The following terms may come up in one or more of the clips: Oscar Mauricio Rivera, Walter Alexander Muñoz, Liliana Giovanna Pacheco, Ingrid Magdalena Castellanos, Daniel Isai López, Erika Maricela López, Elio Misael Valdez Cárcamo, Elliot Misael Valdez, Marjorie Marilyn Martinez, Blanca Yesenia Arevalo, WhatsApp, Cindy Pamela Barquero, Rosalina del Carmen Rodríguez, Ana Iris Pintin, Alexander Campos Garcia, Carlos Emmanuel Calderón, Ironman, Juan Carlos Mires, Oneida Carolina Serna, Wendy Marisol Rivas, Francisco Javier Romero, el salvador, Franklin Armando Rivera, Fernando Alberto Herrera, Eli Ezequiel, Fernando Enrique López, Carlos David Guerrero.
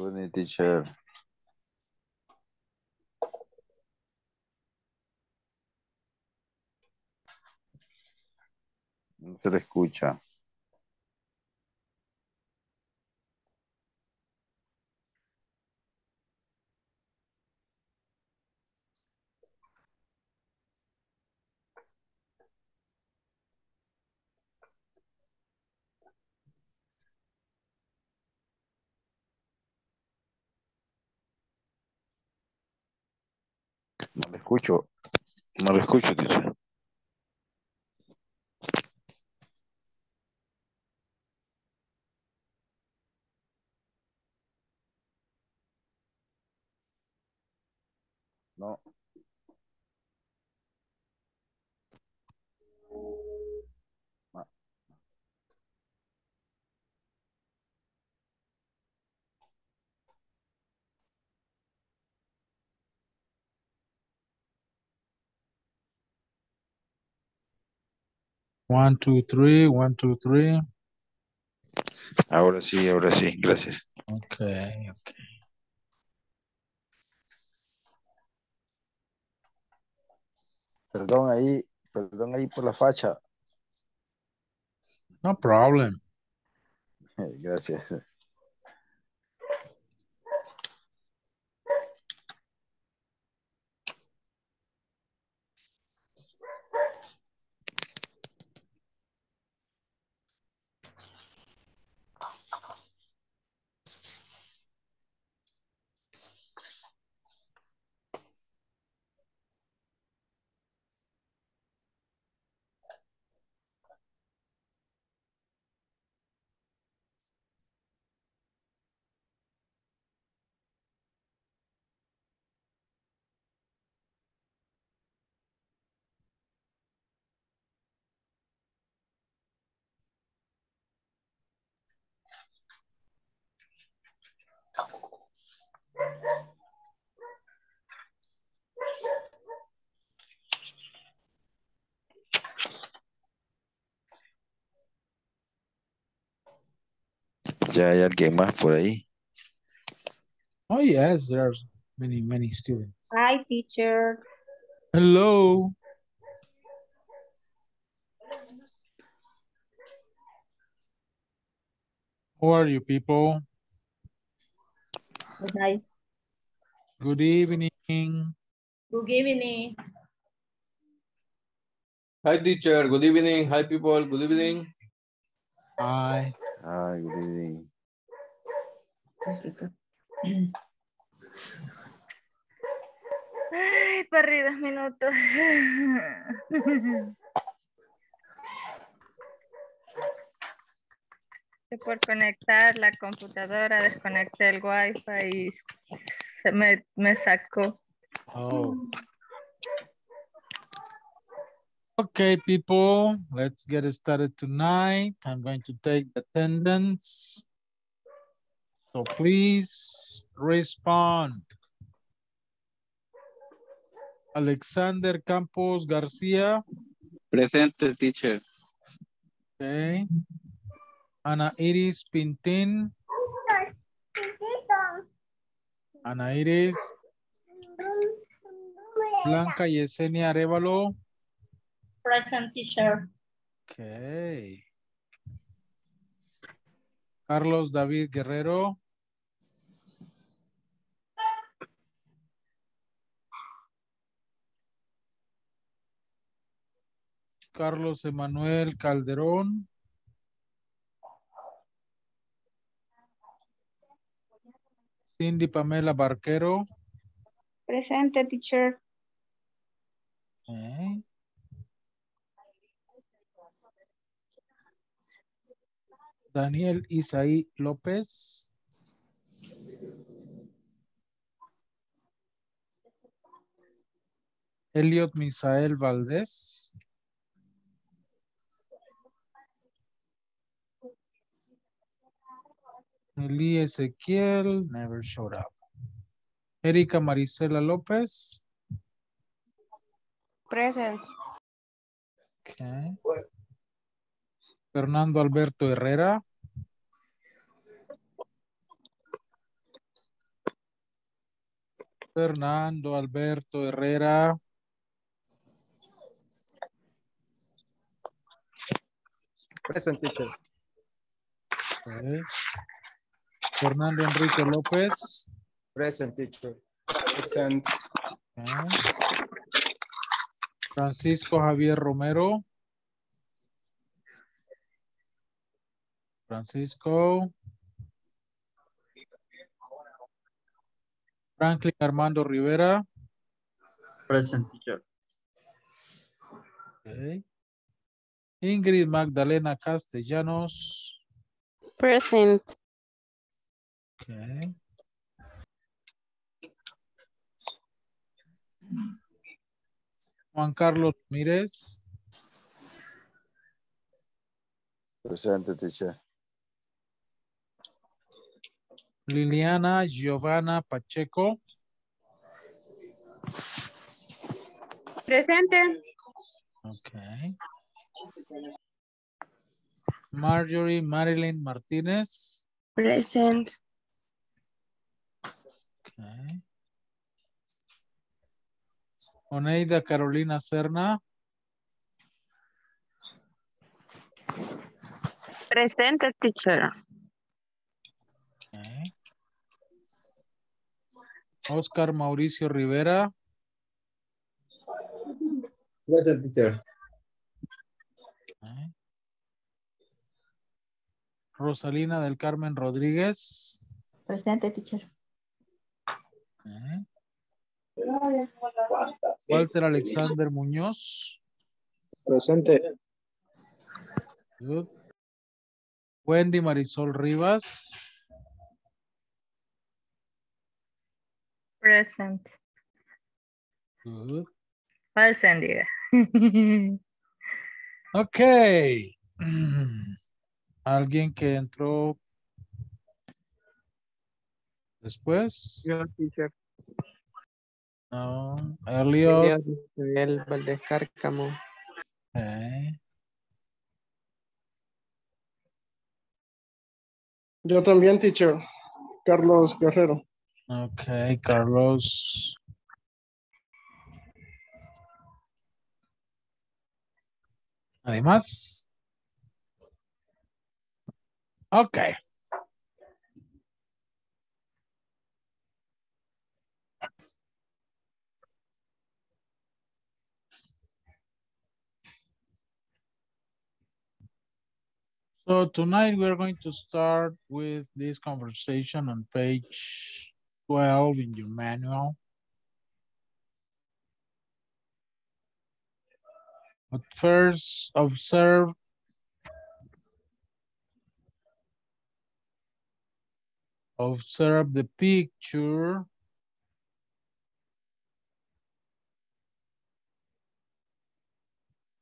Good evening, teacher. No se le escucha. No le escucho. No le escucho, teacher. No. No. One, two, three, 1, 2, 3. Ahora sí, gracias. Okay. Perdón ahí por la facha. No problem. Gracias. ¿Ya hay alguien más por ahí? Oh, yes, there's many students. Hi, teacher. Hello. How are you people? Good night. Good evening. Good evening. Hi, teacher. Good evening. Hi, people. Good evening. Hi. Hi, good evening. Ay, perdidos minutos. Por conectar la computadora, desconecté el wifi y se me sacó. Oh. Okay, people, let's get started tonight. I'm going to take attendance. So please respond. Alexander Campos Garcia. Presente, teacher. Okay. Ana Iris Pintin. Ana Iris. Blanca Yesenia Arevalo. Present, teacher. Okay. Carlos David Guerrero. Carlos Emmanuel Calderón. Cindy Pamela Barquero. Presente, teacher. Okay. Daniel Isai López. Elliot Misael Valdez. Eli Ezequiel never showed up. Erika Maricela López. Present. Okay. Fernando Alberto Herrera. Fernando Alberto Herrera. Present, teacher. Okay. Fernando Enrique López. Present, teacher. Present. Okay. Francisco Javier Romero. Francisco. Franklin Armando Rivera. Present, teacher. Okay. Ingrid Magdalena Castellanos. Present. Okay. Juan Carlos Mires. Present, teacher. Liliana Giovanna Pacheco. Presente. Okay. Marjorie Marilyn Martinez. Present. Okay. Oneida Carolina Serna. Presente, teacher. Okay. Oscar Mauricio Rivera. Present, teacher. Okay. Rosalina del Carmen Rodríguez. Presente, teacher. Okay. Walter Alexander Muñoz. Presente. Good. Wendy Marisol Rivas. Present. Good. Ok. Alguien que entró después. Yo, teacher. No. Elio. Elio Misael Valdez Cárcamo. Okay. Yo también, teacher. Carlos Guerrero. Ok, Carlos. Además. Ok. So tonight we're going to start with this conversation on page 12 in your manual. But first, observe the picture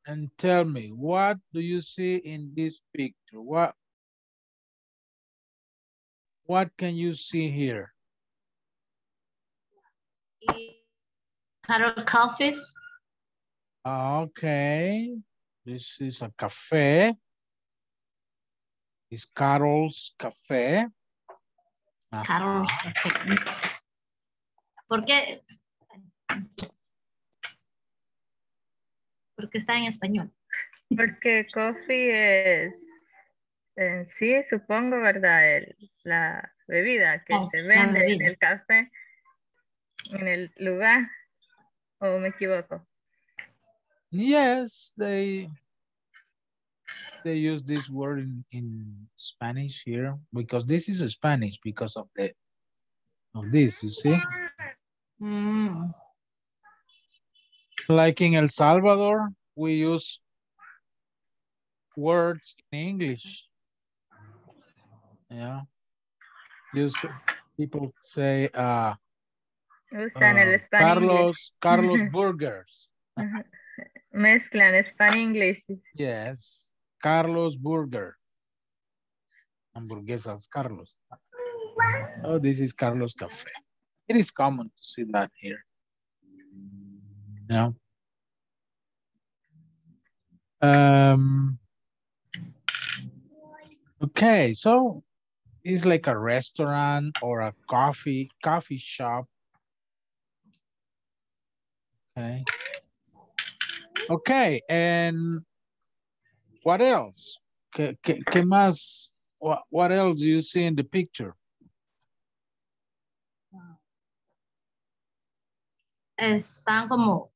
and tell me, what do you see in this picture? What can you see here? Carol cafes. Okay, this is a cafe. It's Carol's Cafe. Carol's Cafe. Porque... Porque está en español. Porque coffee es en sí, supongo, ¿verdad? La bebida que se vende en el café, en el lugar, ¿o me equivoco? Yes, they use this word in Spanish here, because this is Spanish because of the this, you see? Mm. Like in El Salvador, we use words in English. Yeah. People say, usan el Carlos Burgers. Mezclan Spanish-English. Yes. Carlos Burger. Hamburguesas, Carlos. Oh, this is Carlos Cafe. It is common to see that here. Yeah. Okay, so it's like a restaurant or a coffee shop Okay. Okay, and what else? ¿Qué más? What else do you see in the picture? Están como...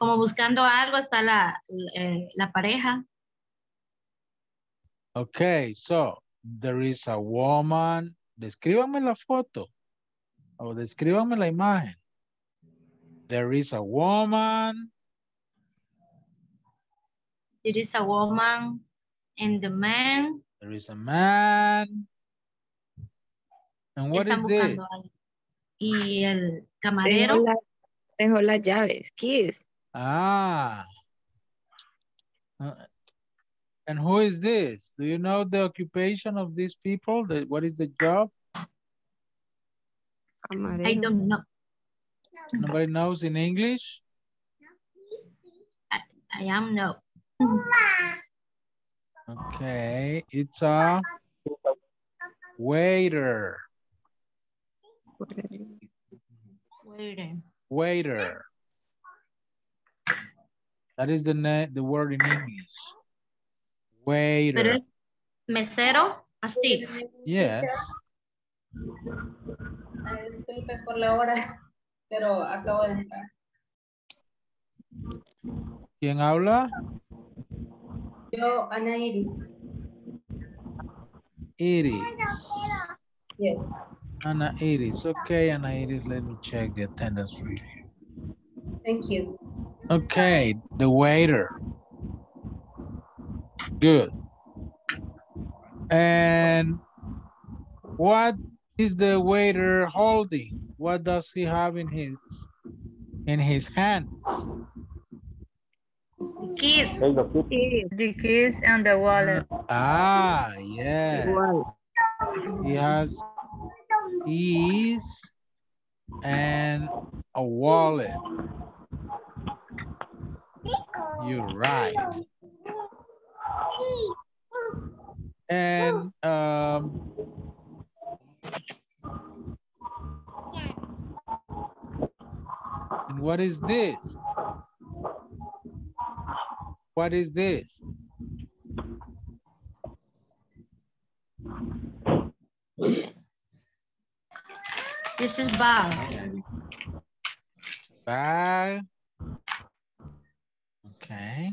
como buscando algo, está la pareja. Okay, so there is a woman. Descríbame la foto. O descríbame la imagen. There is a woman. There is a woman and the man. There is a man. And what is this? Y el camarero. Dejó las llaves. Keys. Ah. And who is this? Do you know the occupation of these people? What is the job? I don't know. Nobody knows in English? I am no. Okay, it's a waiter. Waiter. That is the word in English. Waiter. Mesero, así. Yes. Disculpe por la hora, pero acabo de entrar. ¿Quién habla? Yo, Ana Iris. Yeah. Ana Iris. Okay, Ana Iris, let me check the attendance for you. Thank you. Okay, the waiter. Good. And what is the waiter holding? What does he have in his hands? The keys. The keys and the wallet. Ah, yes. He has keys and a wallet. You're right. And what is this? What is this? This is bag. Bag. Okay.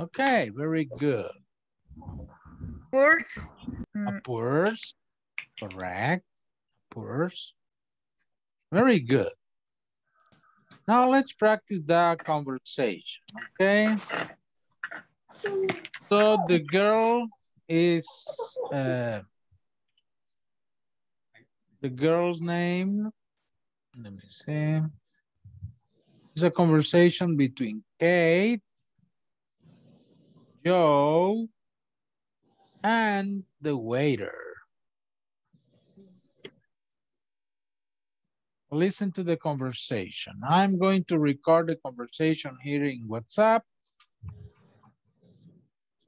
Okay, very good. Purse. A purse. Correct. Purse. Very good. Now let's practice the conversation, okay? So the girl is, the girl's name, let me see. It's a conversation between Kate, Joe, and the waiter. Listen to the conversation. I'm going to record the conversation here in WhatsApp.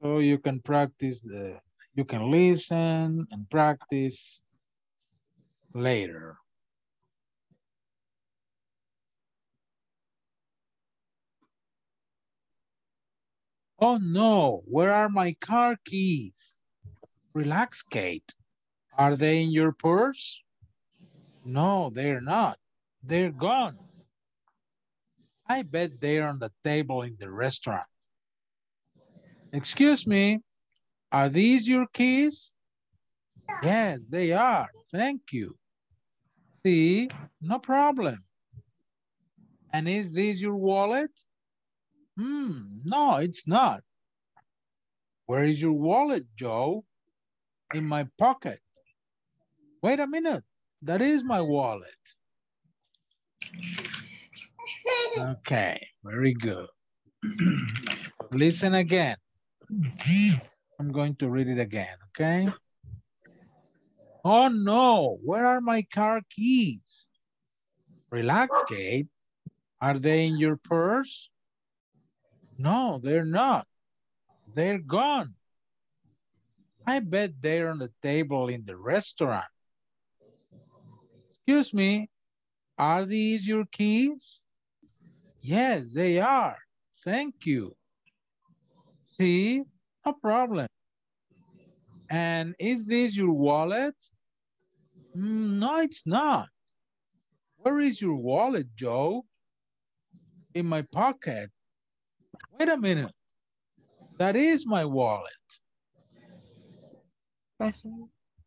So you can practice you can listen and practice later. Oh no, where are my car keys? Relax, Kate. Are they in your purse? No, they're not. They're gone. I bet they're on the table in the restaurant. Excuse me, are these your keys? Yes, they are. Thank you. See, no problem. And is this your wallet? No, it's not. Where is your wallet, Joe? In my pocket. Wait a minute. That is my wallet. Okay, very good. Listen again. I'm going to read it again, okay? Oh no, where are my car keys? Relax, Kate. Are they in your purse? No, they're not. They're gone. I bet they're on the table in the restaurant. Excuse me, are these your keys? Yes, they are. Thank you. See, no problem. And is this your wallet? No, it's not. Where is your wallet, Joe? In my pocket. Wait a minute. That is my wallet.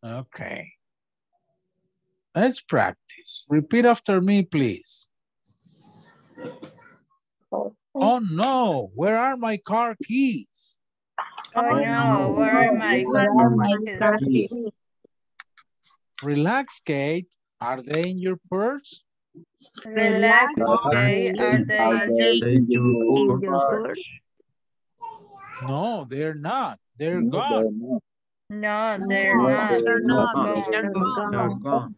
Okay. Let's practice. Repeat after me, please. Oh no, where are my car keys? Oh no, where are my car keys? Relax, Kate. Are they in your purse? Relax, Kate. Are they in your purse? No, they're not. They're gone. No, they're not. They're not gone.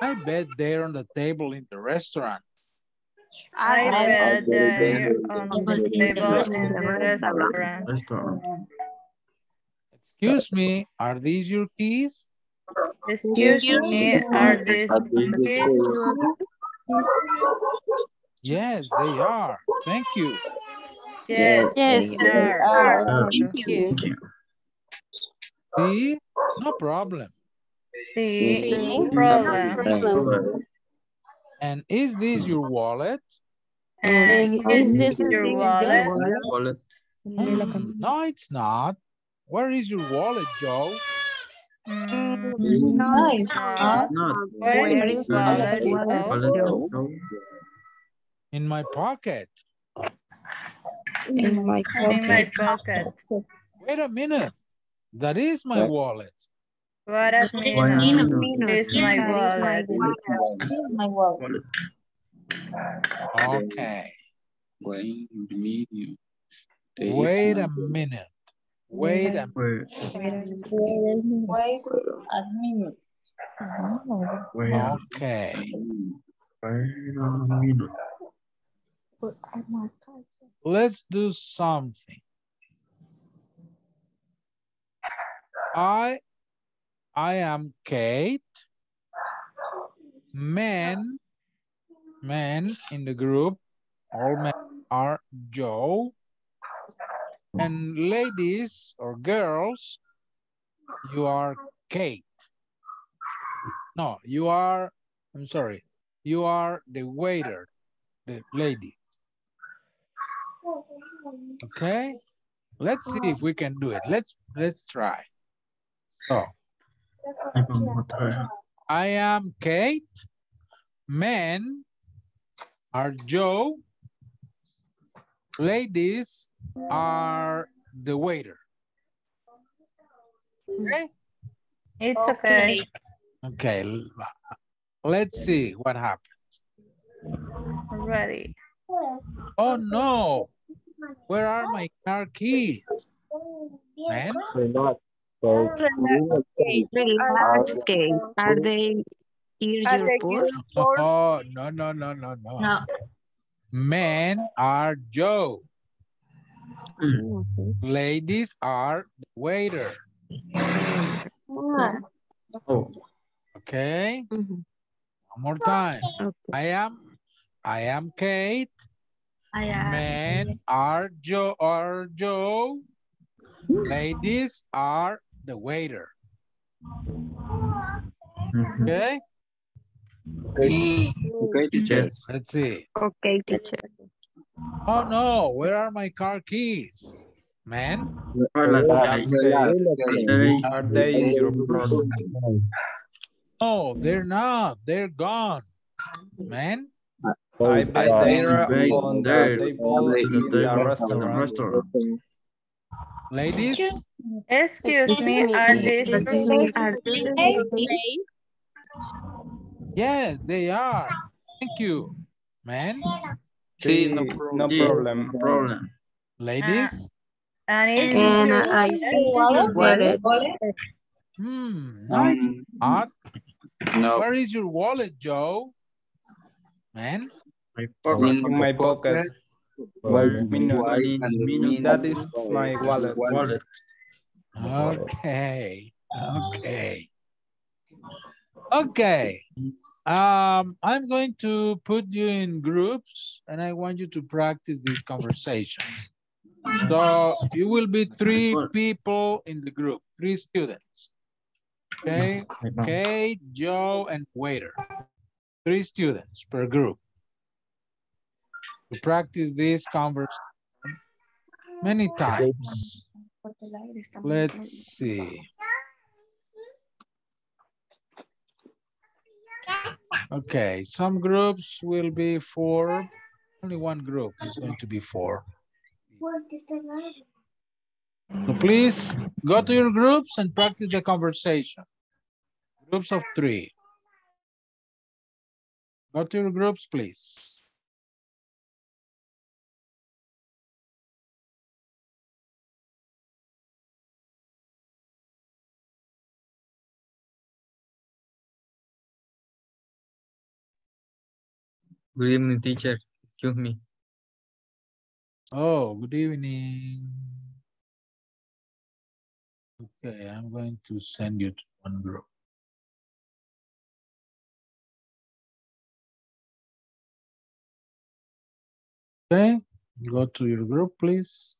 I bet they're on the table in the restaurant. I bet they're on the table in the restaurant. Excuse me, are these your keys? Excuse me, are these your keys? Yes, they are. Thank you. Yes, yes, they are. Thank you. See? No problem. See? No problem. And is this your wallet? And is this your wallet? No, it's not. Where is your wallet, Joe? No, it's not. Where is your wallet, Joe? In my pocket. In my pocket. In my pocket. Wait a minute. That is my wallet. What a minute. It's my wallet. Okay. Wait a minute. Wait a minute. Wait a minute. Okay. Wait a minute. Let's do something. I am Kate. Men in the group, all men are Joe. And ladies or girls, you are Kate. No, you are, I'm sorry, you are the waiter, the lady. Okay, let's see if we can do it. Let's try. So, I am Kate. Men are Joe. Ladies are the waiter. Okay? It's okay. Okay, let's see what happens. Ready. Oh no, where are my car keys? Man? Are they in your purse? Oh, no. Men are Joe. Ladies are the waiter. Oh. Okay. One more time. I am Kate. Men are Joe. Ladies are the waiter. Okay? Okay, teacher. Let's see. Okay, teacher. Oh no, where are my car keys? Man? Are they in your pocket? No, they're not. They're gone. Man? I bet they are on their table in the restaurant. Ladies? Excuse me, are they? Yes, they are. Thank you. Man? See, no problem. Ladies? And I see wallet. No, it's not. No. Where is your wallet, Joe? Man? My pocket. That is my wallet. Okay. Okay. I'm going to put you in groups and I want you to practice this conversation. So you will be three people in the group, three students. Okay, Kate, Joe, and Waiter. Three students per group. To practice this conversation many times. Let's see. Okay, some groups will be four. Only one group is going to be four. So please go to your groups and practice the conversation. Groups of three. Go to your groups, please. Good evening, teacher. Excuse me. Oh, good evening. Okay, I'm going to send you to one group. Okay, go to your group, please.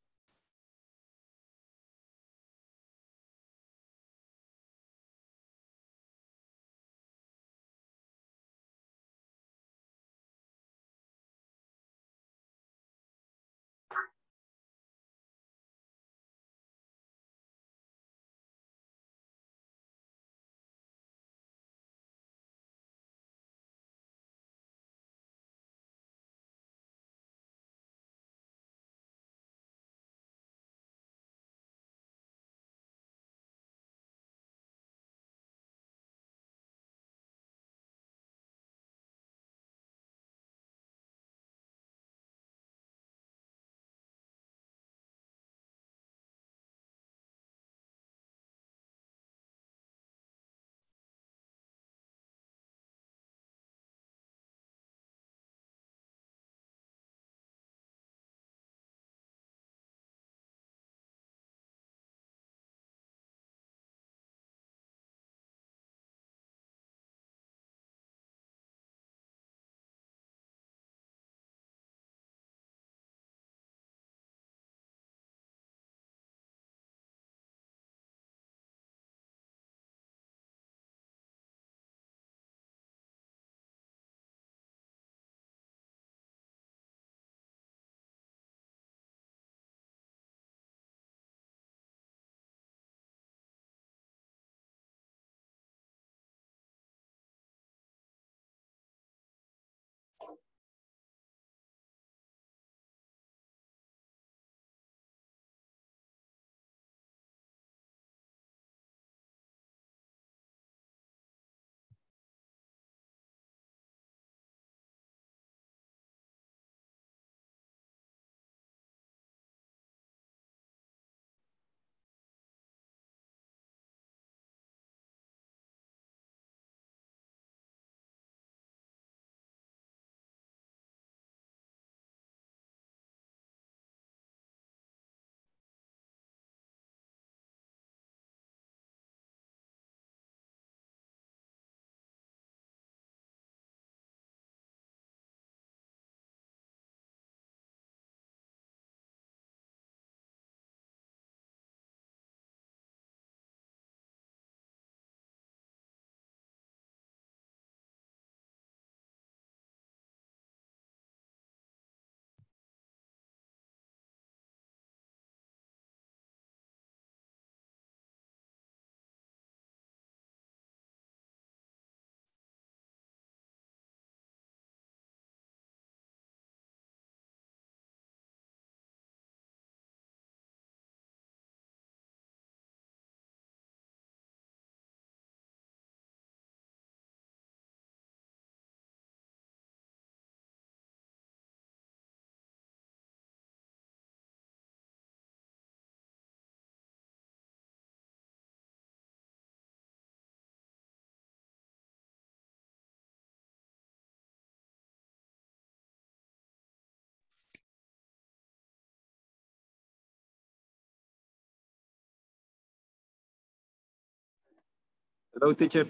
Hello, teacher.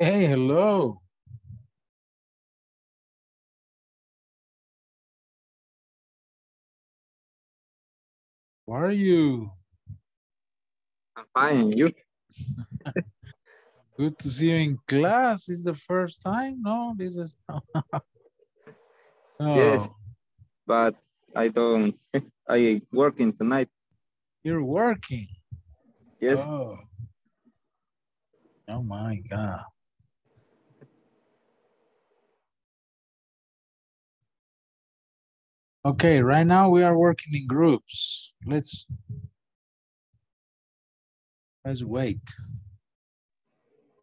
Hey, hello. How are you? I'm fine, you? Good to see you in class. This is the first time? No, this is not. No. Yes, but I don't, I working tonight. You're working? Yes. Oh, oh my God. Okay, right now we are working in groups. Let's wait.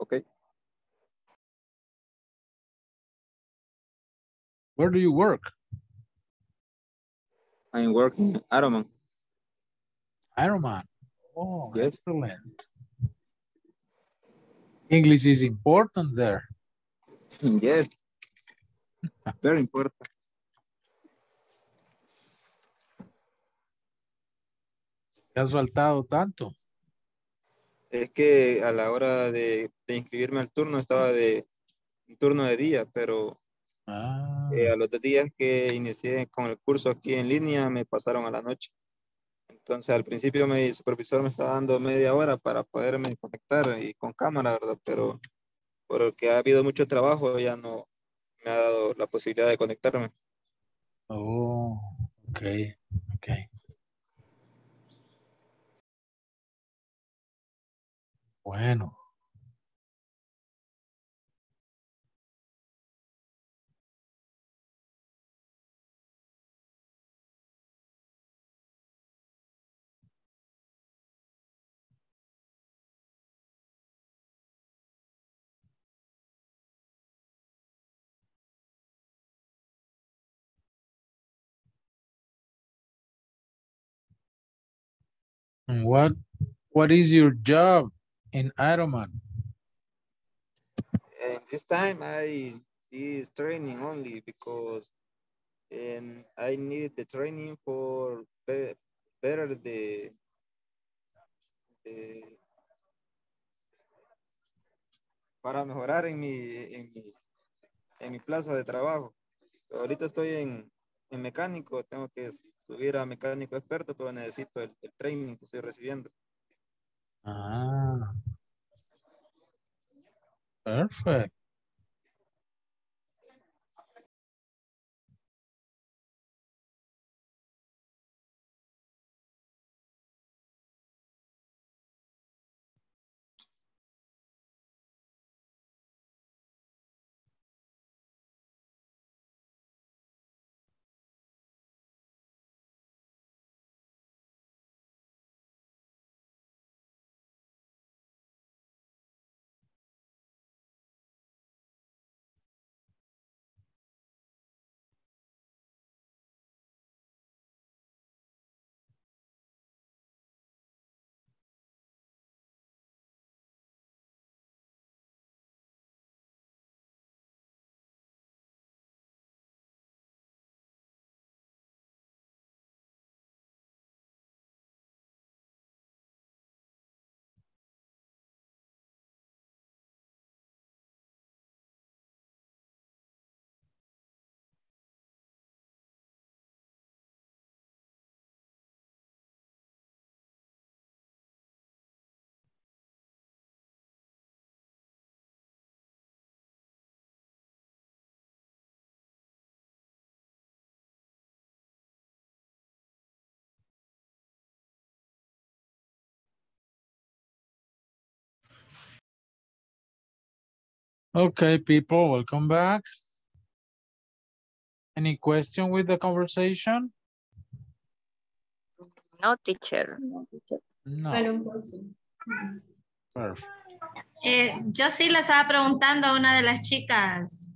Okay. Where do you work? I'm working at Ironman. Ironman. Oh, yes. Excellent. English is important there. Yes. Very important. ¿Te has faltado tanto? Es que a la hora de inscribirme al turno estaba de turno de día, pero a los 2 días que inicié con el curso aquí en línea me pasaron a la noche. Entonces al principio mi supervisor me estaba dando media hora para poderme conectar y con cámara, ¿verdad? Pero por el que ha habido mucho trabajo ya no me ha dado la posibilidad de conectarme. Oh, ok, ok. Bueno. And what is your job? In Ironman? And this time I did training only because I needed the training for better para mejorar en mi plaza de trabajo. Ahorita estoy en mecánico, tengo que subir a mecánico experto, pero necesito el training que estoy recibiendo. Ah, perfect. Okay, people, welcome back. Any question with the conversation? No, teacher. No. Perfect. Yo sí le estaba preguntando a una de las chicas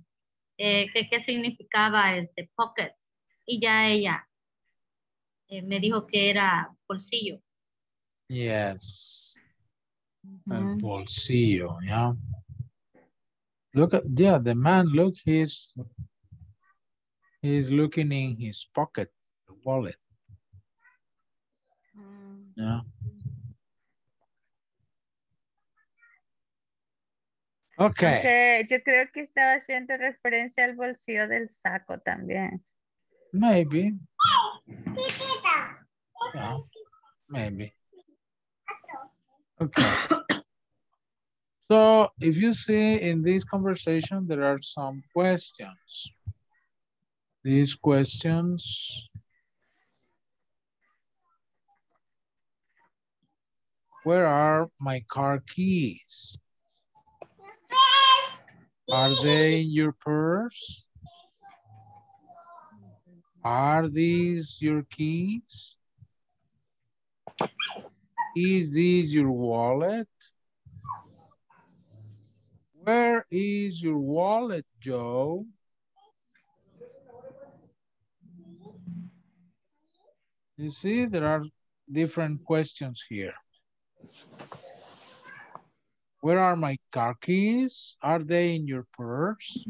qué significaba este pocket y ya ella me dijo que era bolsillo. Yes. El bolsillo, yeah. Look at, yeah, the man, look, he's looking in his pocket, the wallet. Yeah. Okay. Yo creo que estaba haciendo referencia al bolsillo del saco también. Maybe. No, maybe. Okay. So if you see in this conversation, there are some questions. These questions. Where are my car keys? Are they in your purse? Are these your keys? Is this your wallet? Where is your wallet, Joe? You see, there are different questions here. Where are my car keys? Are they in your purse?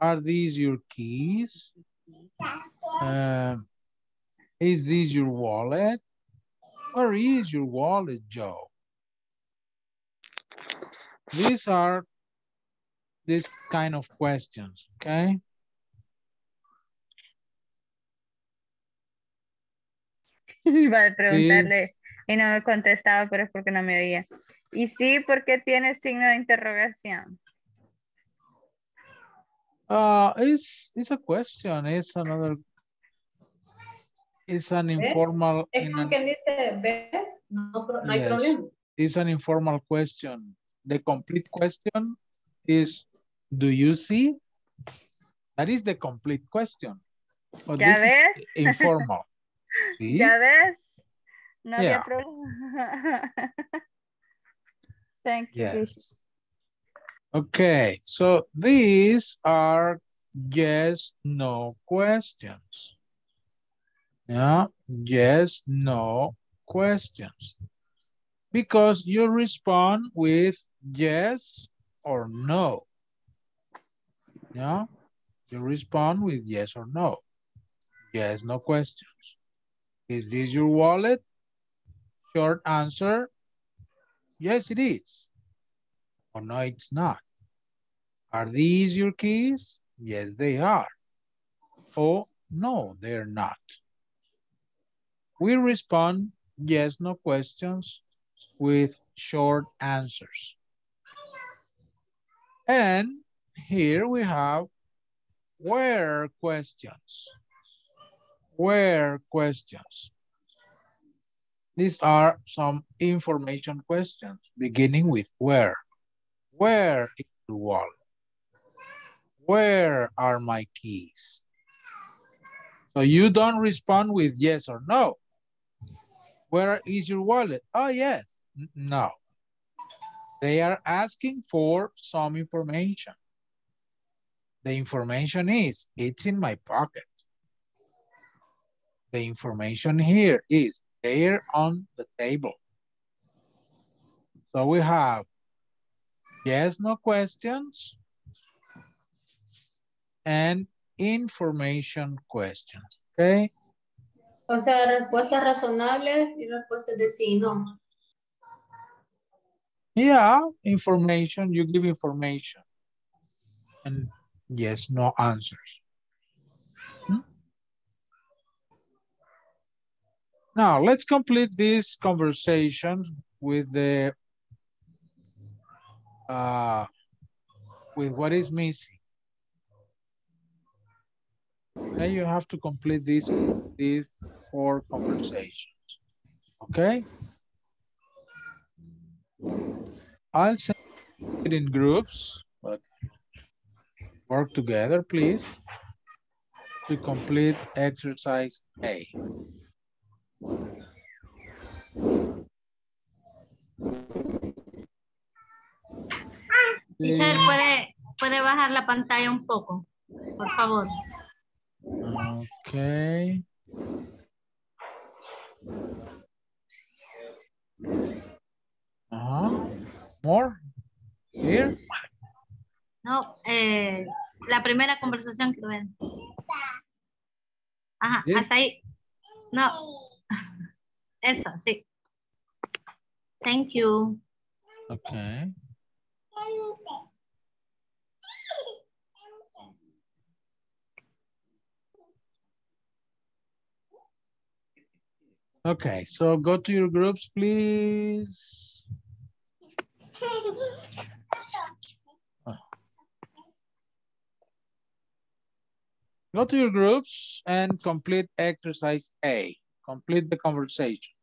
Are these your keys? Is this your wallet? Where is your wallet, Joe? These are this kind of questions, okay? Iba a preguntarle y no me contestaba, pero es porque no me oía. Y sí, porque tiene signo de interrogación. It's a question. It's another. It's an informal. Es como quien dice, ¿ves? No hay problema. It's an informal question. The complete question is, do you see? That is the complete question. But ¿ya this ves? Is informal. ¿Sí? ¿Ya ves? No había problema. Thank you. Yes. Okay, so these are yes, no questions. Yeah, yes, no questions. Because you respond with yes or no. Yeah, you respond with yes or no. Yes, no questions. Is this your wallet? Short answer, yes, it is. Or no, it's not. Are these your keys? Yes, they are. Oh, no, they're not. We respond yes, no questions with short answers. And here we have where questions. Where questions. These are some information questions beginning with where. Where is the wallet? Where are my keys? So you don't respond with yes or no. Where is your wallet? Oh, yes. No. They are asking for some information. The information is, it's in my pocket. The information here is, they're on the table. So we have yes, no questions and information questions, okay? O sea, respuestas razonables y respuestas de sí y no. Yeah, information, you give information and yes, no answers. Now, let's complete this conversation with the with what is missing. Now you have to complete these four conversations, okay? I'll send it in groups, but work together, please, to complete exercise A. Michelle, ¿puede bajar la pantalla un poco, por favor? Okay. More? Here? No, la primera conversación que tuve. Ajá, this? Hasta ahí. No. Esa, sí. Thank you. Okay. Okay, so go to your groups, please. Go to your groups and complete exercise A. Complete the conversation.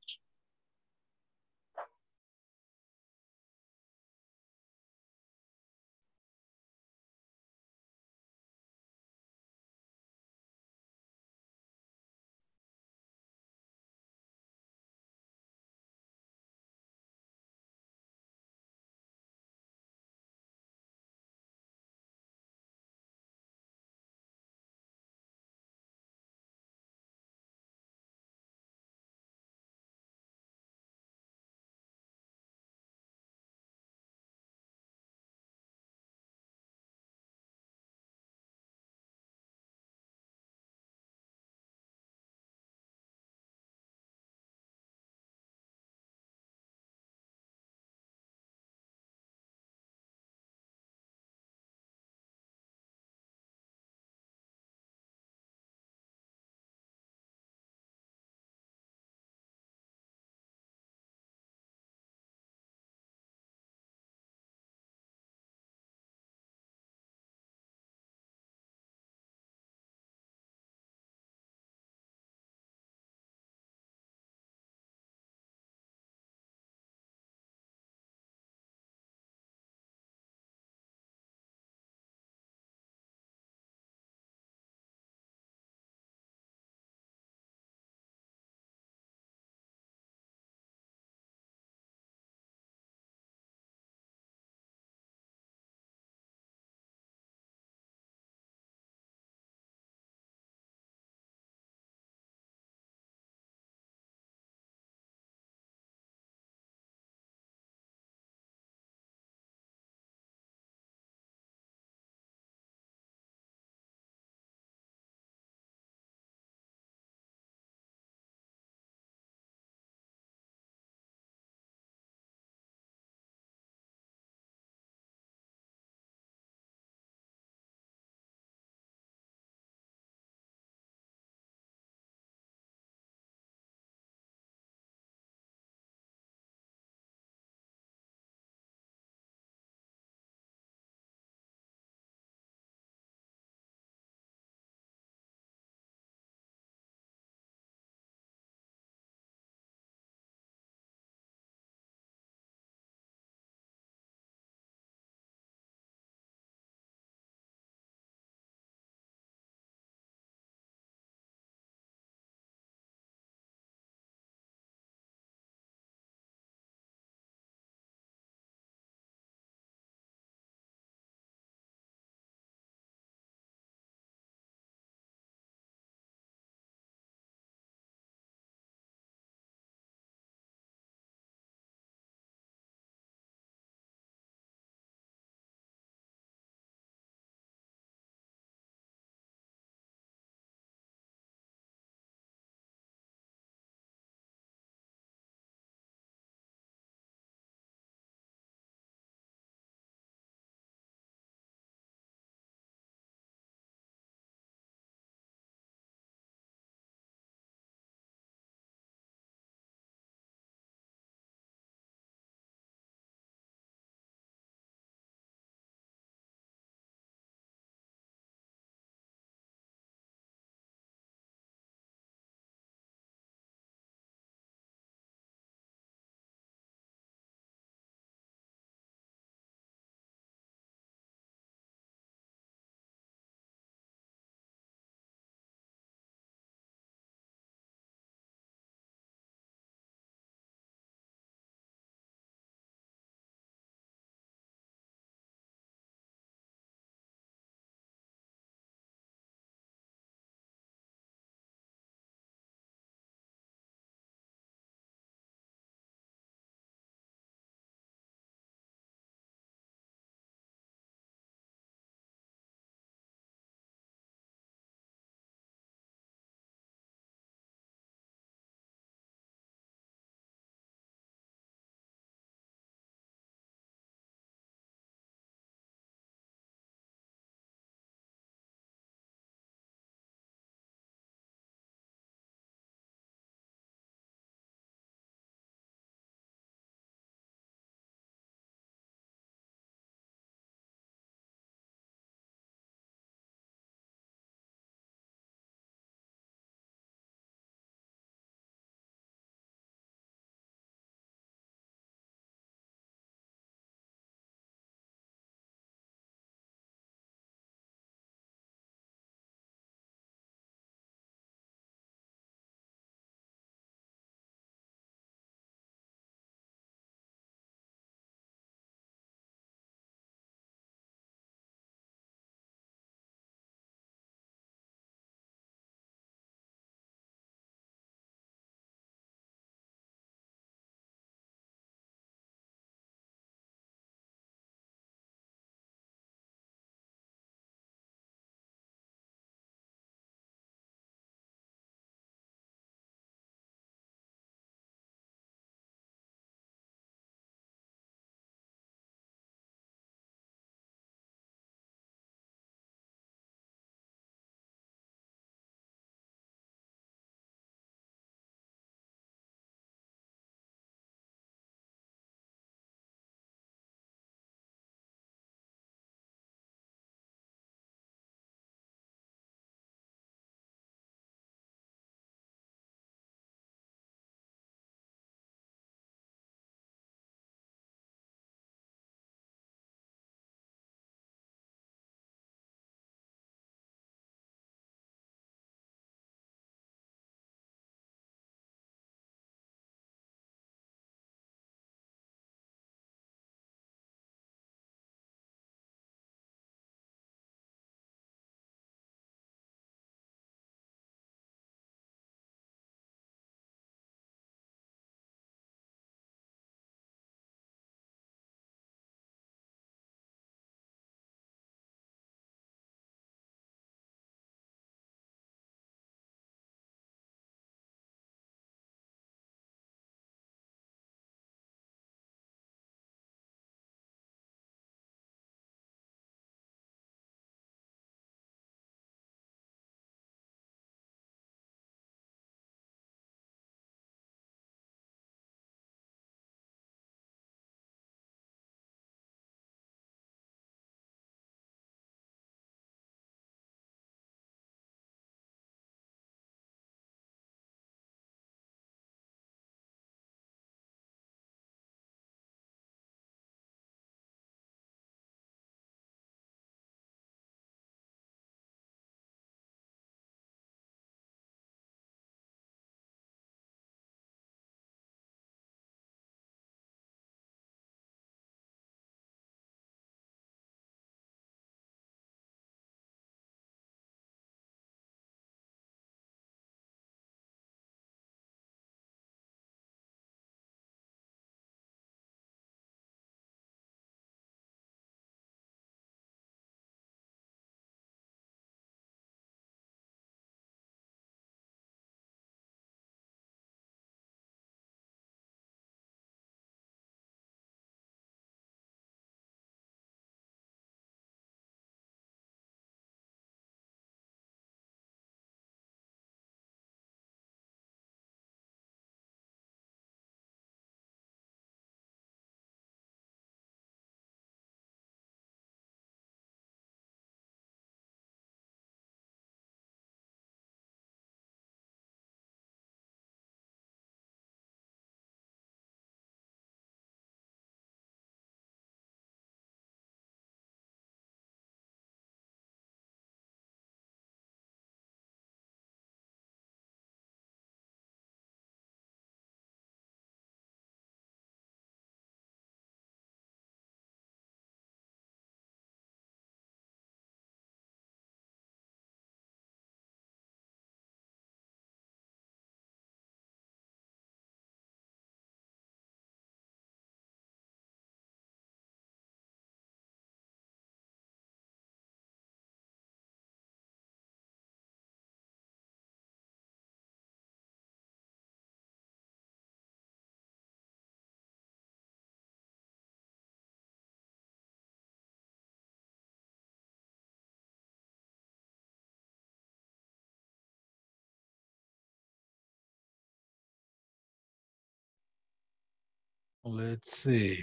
Let's see.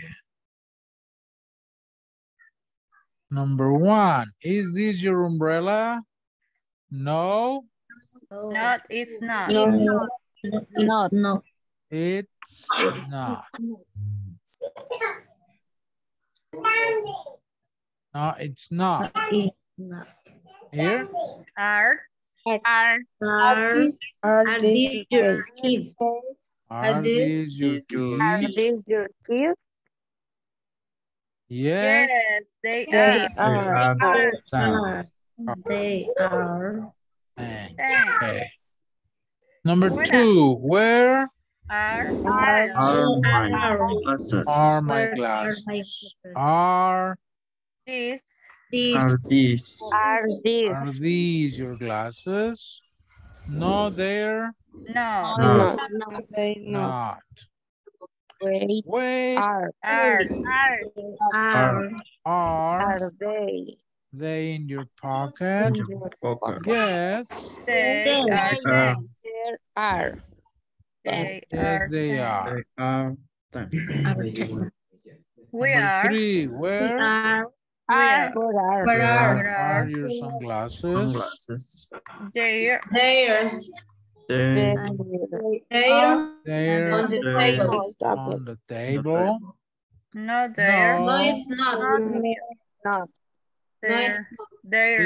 Number one, is this your umbrella? No. No, it's not. No, no. Not, no. It's not. No, it's not. Here? Are these your kids? Are these your kids? Are these your kids? Yes. Yes, they are. They are. Okay. Number two, where are these your glasses? No, they're no, they're not. Wait, are they in your pocket? Yes, they are. Yes, they are. Number three, where are your sunglasses? They are on the table. On the table. No, they're not. No, it's not. They're there.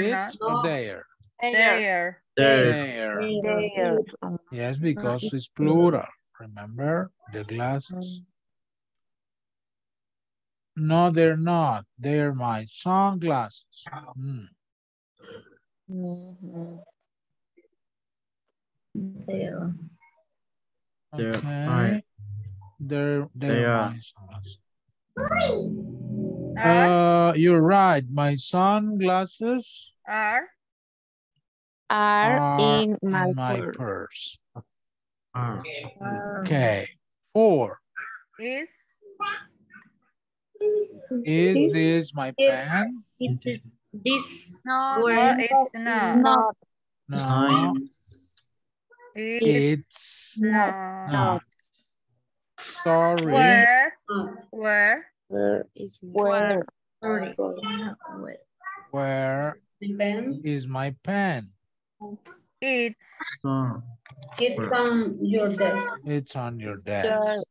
Yes, because it's plural. Remember the glasses. No, they're not. They're my sunglasses. Mm. Mm-hmm. There. Okay. They are. You're right. My sunglasses are in my purse. Okay. Four. Is this my pen? This no, it's not. No. It's not. Sorry. Where is my pen? It's on your desk. It's on your desk.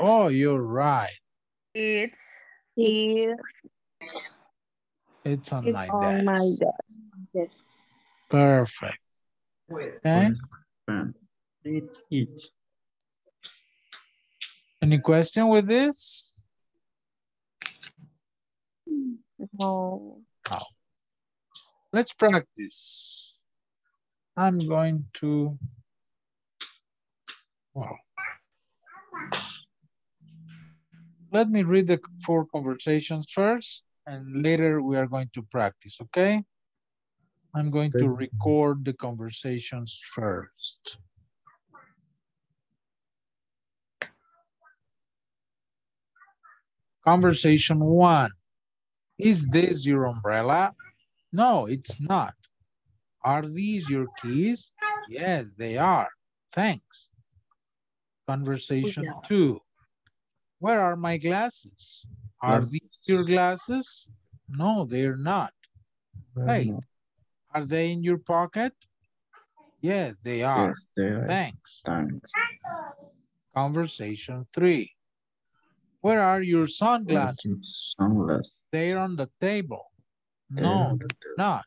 Oh, you're right. It's on my desk. Yes. Perfect. Okay. It's it. Any question with this? No. Oh. Let's practice. I'm going to. Wow. Let me read the four conversations first, and later we are going to practice, okay? I'm going to record the conversations first. Conversation one. Is this your umbrella? No, it's not. Are these your keys? Yes, they are. Thanks. Conversation two. Where are my glasses? Are these your glasses? No, they're not. Wait. Are they in your pocket? Yes, they are. Yes, they are. Thanks. Conversation three. Where are your sunglasses? They're on the table. No, they're not.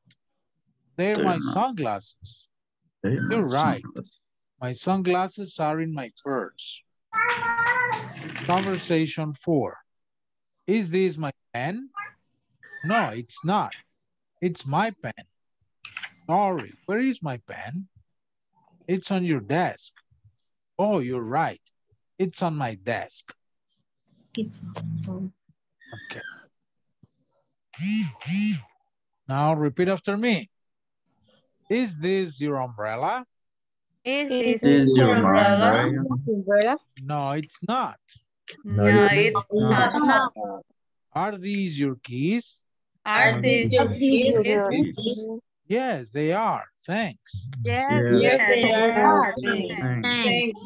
They're my sunglasses. You're right. My sunglasses are in my purse. Conversation four. Is this my pen? No, it's not. It's my pen. Sorry, where is my pen? It's on your desk. Oh, you're right. It's on my desk. Okay. Now repeat after me. Is this your umbrella? Is this your umbrella? No, it's not. No, it's not. Are these your keys? Are these your keys? Yes, they are. Thanks. Yes, they are. Thanks.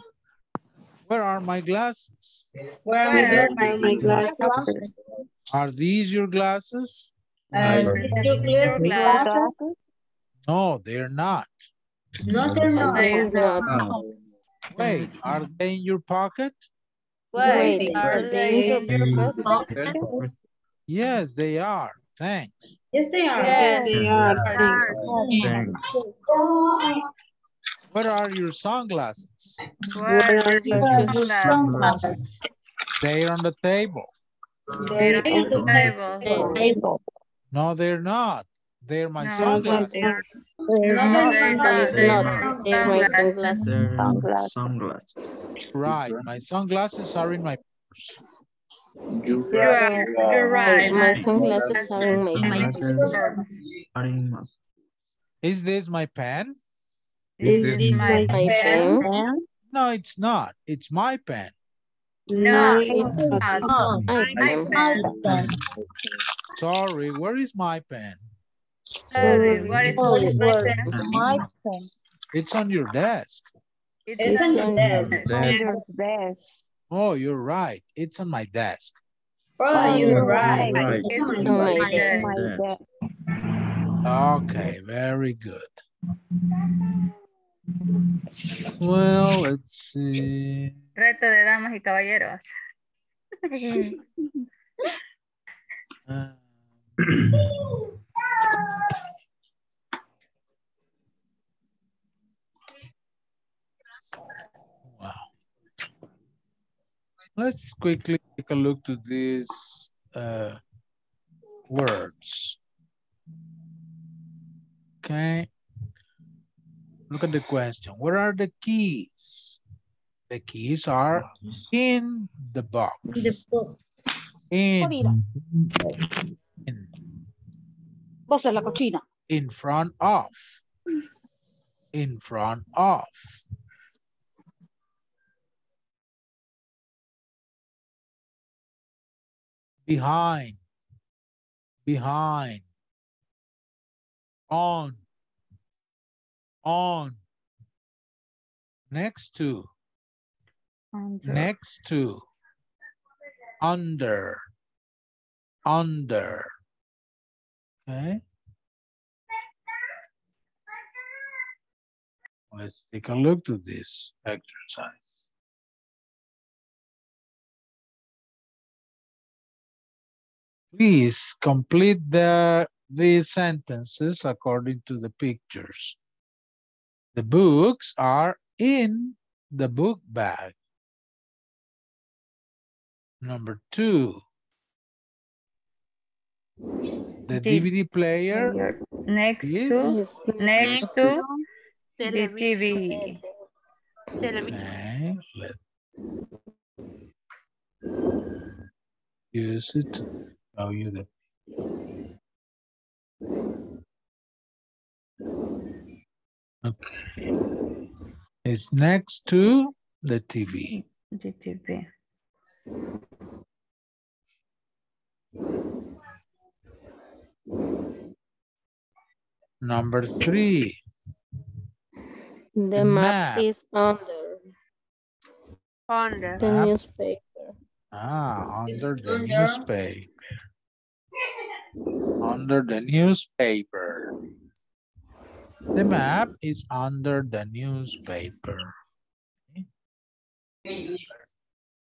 Where are my glasses? Where are my glasses? Are these your glasses? No, they're not. No, they're not. No. Wait, are they in your pocket? Wait, are they in your pocket? Yes, they are. Thanks. Yes, they are. Yes, they are. Thanks. Where are your sunglasses? They're on the table. They're on the table. No, they're not. They're my sunglasses. They're my sunglasses. Right, my sunglasses are in my purse. You're right. My sunglasses are in my purse. Is this my pen? Is this my pen? No, it's not. It's my pen. No, it's not. My pen. Sorry, where is my pen? Sorry, where is my pen? It's on your desk. It's on your desk. Oh, you're right. It's on my desk. Oh, you're right. It's on my desk. Okay, very good. Well, let's see. Reto de damas y caballeros. Wow. Let's quickly take a look to these words. Okay. Look at the question. Where are the keys? The keys are in the box. In front of. Behind. On. Next to. Under. Okay. Let's take a look to this exercise. Please complete these sentences according to the pictures. The books are in the book bag. Number 2. The DVD player next to the TV. Okay, let's use it to show you the okay. It's next to the TV. Number 3. The map is under the newspaper. Under the newspaper. The map is under the newspaper.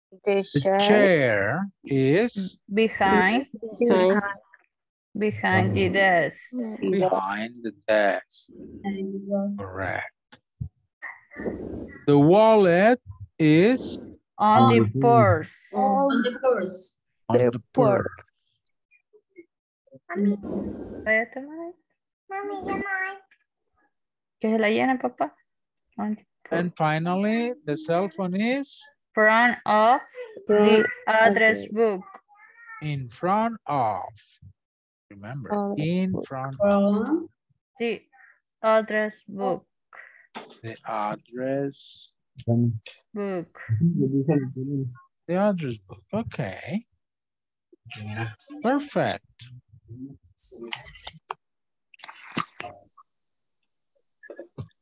The chair is behind the desk. Correct. The wallet is on the purse. And finally, the cell phone is in front of the address book. In front of. Remember, in front of the address book. The address book. Okay. Perfect.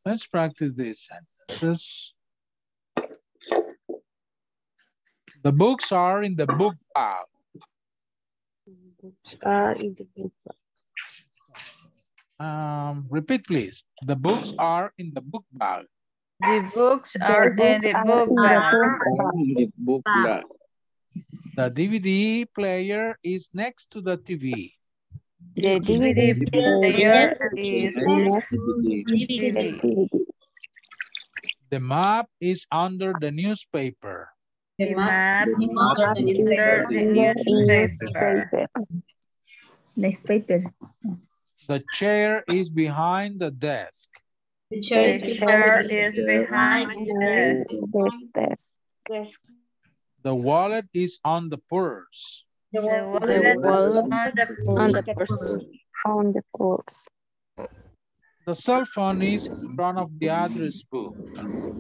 Let's practice these sentences. The books are in the book bag. Books are in the book bag. Repeat, please. The books are in the book bag. The books are in the book bag. The DVD player is next to the TV. The DVD player is next to the TV. The map is under the newspaper. The map is under the newspaper. The chair is behind the desk. The chair is behind the desk. The wallet is on the purse. The wallet is on the purse. On the purse. The cell phone is in front of the address book.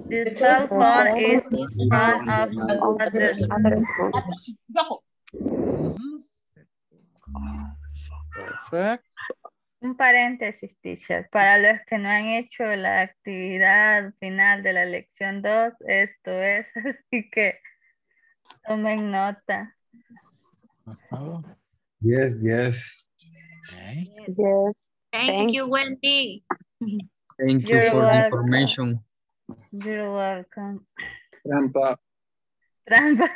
The cell phone is in front of the address book. Perfect. Un paréntesis, teacher. Para los que no han hecho la actividad final de la lección 2, esto es, así que tomen nota. Yes, yes. Okay. Yes. Thank you, Wendy. Thank you for the information. You're welcome. Trampa. Trampa.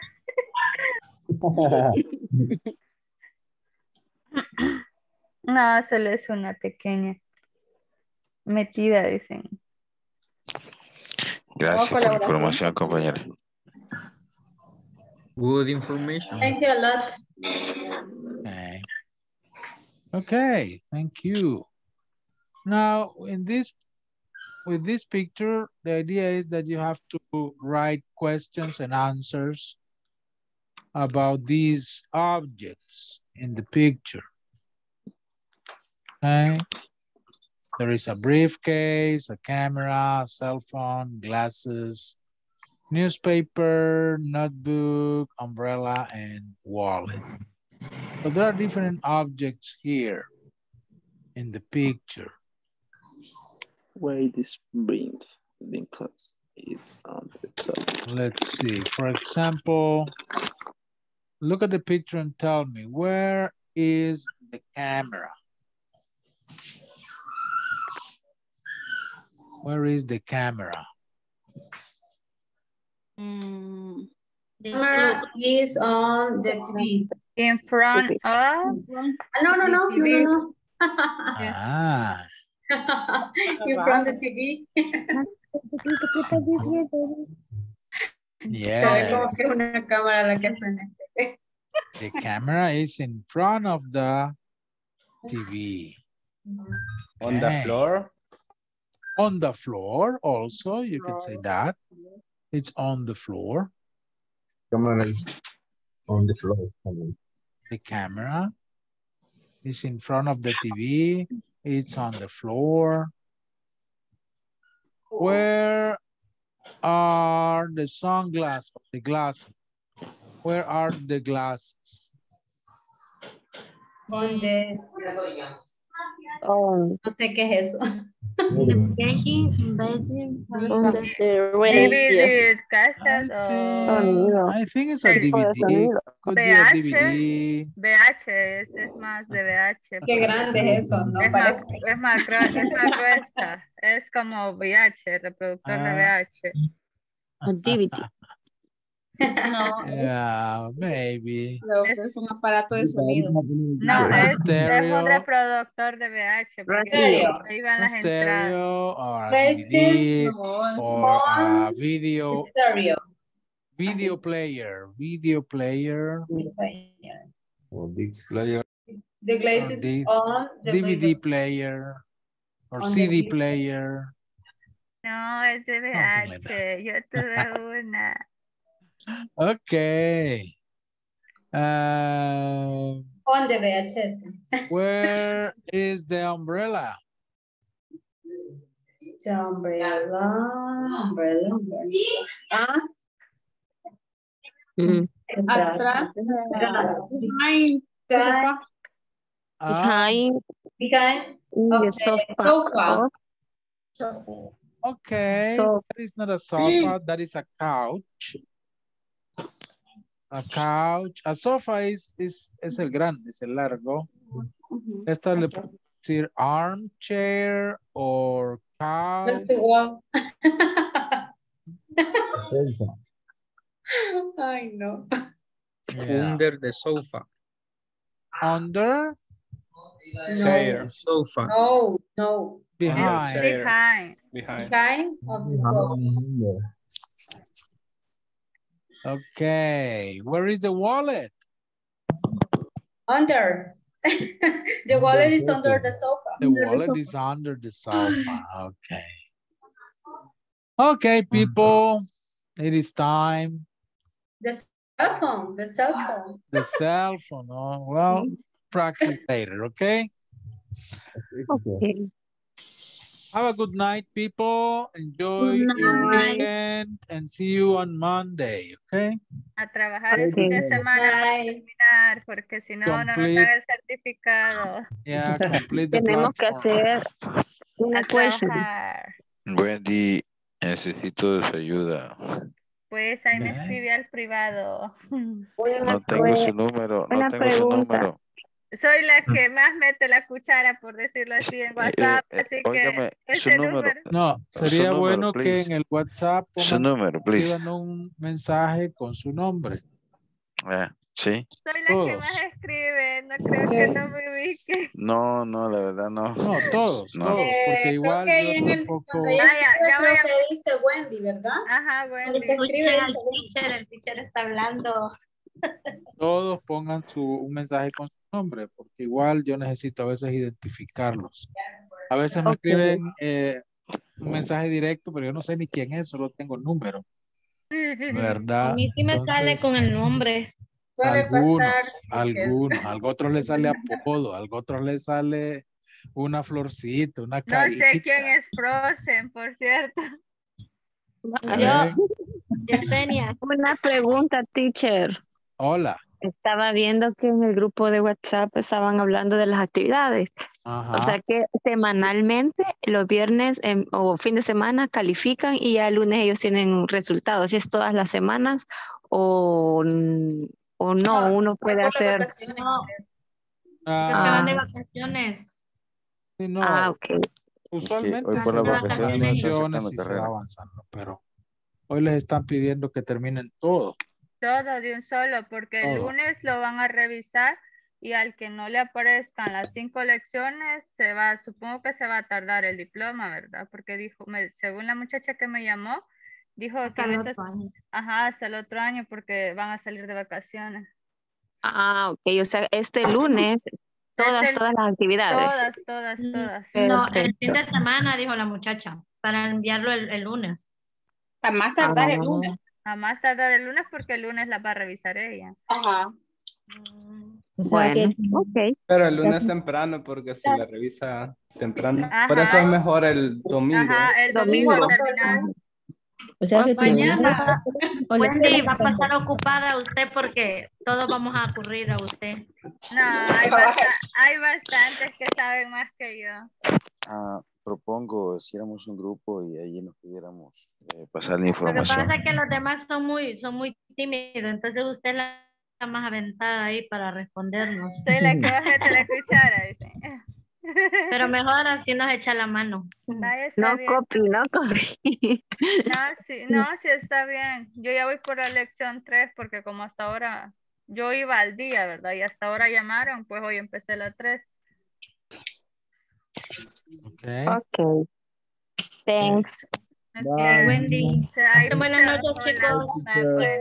No, solo es una pequeña metida, dicen. Gracias por la información, compañera. Good information. Thank you a lot. Okay. Okay, thank you. Now, in this, with this picture, the idea is that you have to write questions and answers about these objects in the picture. Okay. There is a briefcase, a camera, cell phone, glasses, newspaper, notebook, umbrella, and wallet. So there are different objects here in the picture. Where this print class is on the top. Let's see. For example, look at the picture and tell me, where is the camera? Where is the camera? The camera is on the TV. In front of? No. Ah. In front of the TV. Yes. The camera is in front of the TV. Okay. On the floor? On the floor also, you can say that. It's on the floor. Camera is on the floor. The camera is in front of the TV. It's on the floor. Where are the sunglasses? The glasses. Where are the glasses? On the... Oh, no sé qué es eso. I think it's a DVD. Could be a DVD. VHS, es más de VH. Qué grande es eso, ¿no? Es más gruesa. Es como VH, reproductor de VH. O DVD. No. Yeah, maybe. Es un aparato de sonido. No, es un reproductor de VH. Ahí van las entradas. Or DVD, or a video. Stereo. Video player. Or disc player. The glass is on. DVD player. Or CD player. No, es de VH. Yo tuve una. Okay. On the VHS. Where is the umbrella? The umbrella. Ah. Atrás. Behind. The sofa. Okay. That is not a sofa. That is a couch. a couch, a sofa es el grande, es el largo. Esta le puedo decir armchair or couch. Es igual. Ay, no. Yeah. Under the sofa. Under? No. Chair. Sofa. No, no. Behind. Behind. Behind. Behind of the sofa. Okay, where is the wallet? Under. The wallet is under the sofa. The wallet is under the sofa. Okay. Okay, people, it is time. The cell phone. The cell phone. Oh, well, practice later, okay? Okay. Have a good night, people. Enjoy your weekend and see you on Monday, okay? A trabajar el fin de semana para terminar, porque si no, no nos dan el certificado. Yeah, complete the Tenemos que hacer una question. Wendy, necesito su ayuda. Pues ahí me escribe al privado. No tengo su número, no tengo su número. Soy la que más mete la cuchara, por decirlo así, en WhatsApp, así óigame, que ese número. No, sería bueno que en el WhatsApp escriban un mensaje con su nombre. Sí. Soy la que más escribe, no creo que no me ubique. No, no, la verdad no. No, todos, no. Porque igual yo tampoco... El... ya creo que dice Wendy, ¿verdad? Ajá, Wendy. Se escribe el teacher está hablando. Todos pongan un mensaje con su nombre, porque igual yo necesito a veces identificarlos. A veces me escriben un mensaje directo, pero yo no sé ni quién es, solo tengo el número. ¿Verdad? A mí sí me sale con el nombre. Algunos les sale apodo, a otros les sale una florcita, una carita. No sé quién es Frozen, por cierto. Yo, Yesenia, una pregunta, teacher. Hola. Estaba viendo que en el grupo de WhatsApp estaban hablando de las actividades. Ajá. O sea que semanalmente, los viernes o fin de semana califican y ya el lunes ellos tienen resultados. ¿Si es todas las semanas o no? Uno puede hacer... No. Se van de vacaciones. Sí, no. Ah, ok. Usualmente hoy por las vacaciones y se va avanzando, pero hoy les están pidiendo que terminen todo. Todo de un solo, porque el lunes lo van a revisar y al que no le aparezcan las 5 lecciones, supongo que se va a tardar el diploma, ¿verdad? Porque dijo, según la muchacha que me llamó, dijo hasta que hasta el otro año porque van a salir de vacaciones. Ah, ok, o sea, este lunes... Todas las actividades. Todas. No, el fin de semana, dijo la muchacha, para enviarlo el lunes. A más tardar el lunes. A más tardar el lunes porque el lunes la va a revisar ella. Ajá. Bueno, ok. Pero el lunes temprano porque si la revisa temprano. Ajá. Por eso es mejor el domingo. Ajá, el domingo al terminar. O sea, mañana. Wendy, va a pasar ocupada usted porque todos vamos a ocurrir a usted. No, hay bastantes que saben más que yo. Propongo, hiciéramos un grupo y allí nos pudiéramos pasar la información. Lo que pasa es que los demás son muy tímidos, entonces usted es la más aventada ahí para respondernos. Soy la que baja de la cuchara, dice. Pero mejor así nos echa la mano. No copy. No, sí está bien. Yo ya voy por la lección 3 porque como hasta ahora yo iba al día, ¿verdad? Y hasta ahora llamaron, pues hoy empecé la 3. Ok. Thanks. Bye. Wendy. Bye. Buenas noches, chicos.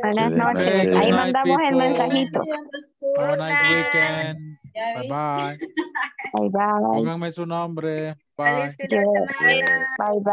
Buenas noches. Ahí mandamos el mensajito. Have a nice weekend. Bye bye. Pónganme su nombre. Bye. Bye bye.